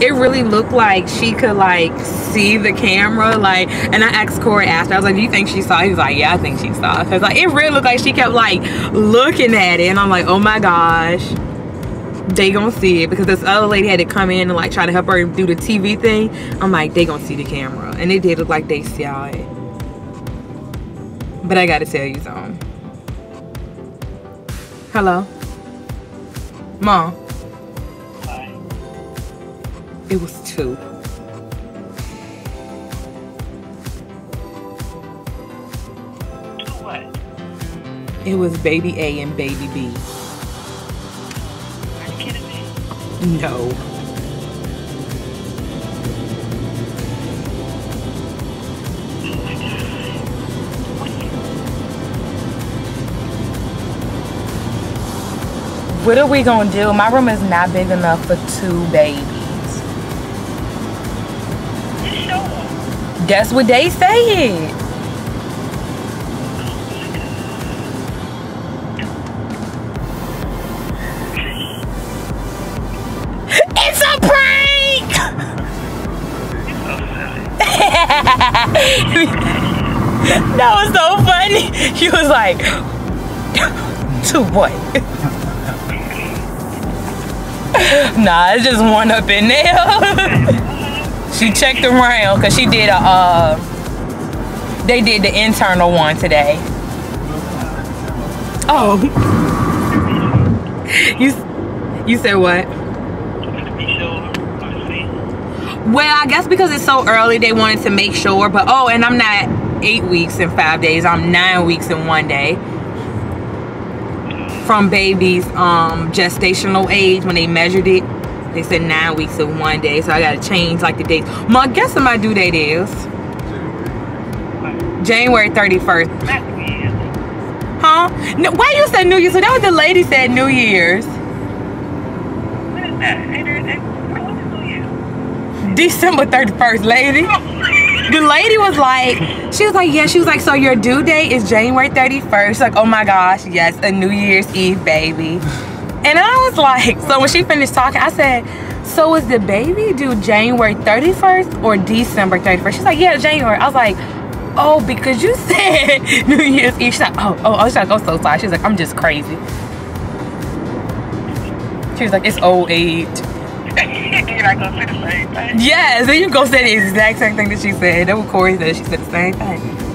it really looked like she could like see the camera, like, and I asked Corey after, I was like, do you think she saw? He was like, yeah, I think she saw. So I was like, it really looked like she kept like looking at it, and I'm like, oh my gosh, they gonna see it, because this other lady had to come in and like try to help her do the TV thing. I'm like, they gonna see the camera, and it did look like they saw it. But I gotta tell you something. Hello? Mom? Hi. It was two. What? It was baby A and baby B. Are you kidding me? No. What are we gonna do? My room is not big enough for two babies. That's what they saying. It's a prank! That was so funny. She was like, two what? Nah, it's just one up in there. She checked around because she did a, they did the internal one today. Oh. You said what? Well, I guess because it's so early, they wanted to make sure. But, oh, and I'm not 8 weeks in 5 days. I'm 9 weeks in 1 day. From baby's gestational age, when they measured it, they said 9 weeks and 1 day. So I gotta change like the dates. Mom, guess what my due date is? January 31st. That's weird. Huh? No, why you said New Year's? So that was the lady said New Year's. What is that? What is New Year's? December 31st, lady. The lady was like, she was like, so your due date is January 31st. She's like, oh my gosh, yes, a New Year's Eve baby. And I was like, so when she finished talking, I said, so is the baby due January 31st or December 31st? She's like, yeah, January. I was like, oh, because you said New Year's Eve. She's like, oh, she's like, I'm so sorry. She's like, I'm just crazy. She was like, it's old age. You're not gonna say the same thing. Yes, and you go say the exact same thing that she said. That was Corey said. She said the same thing.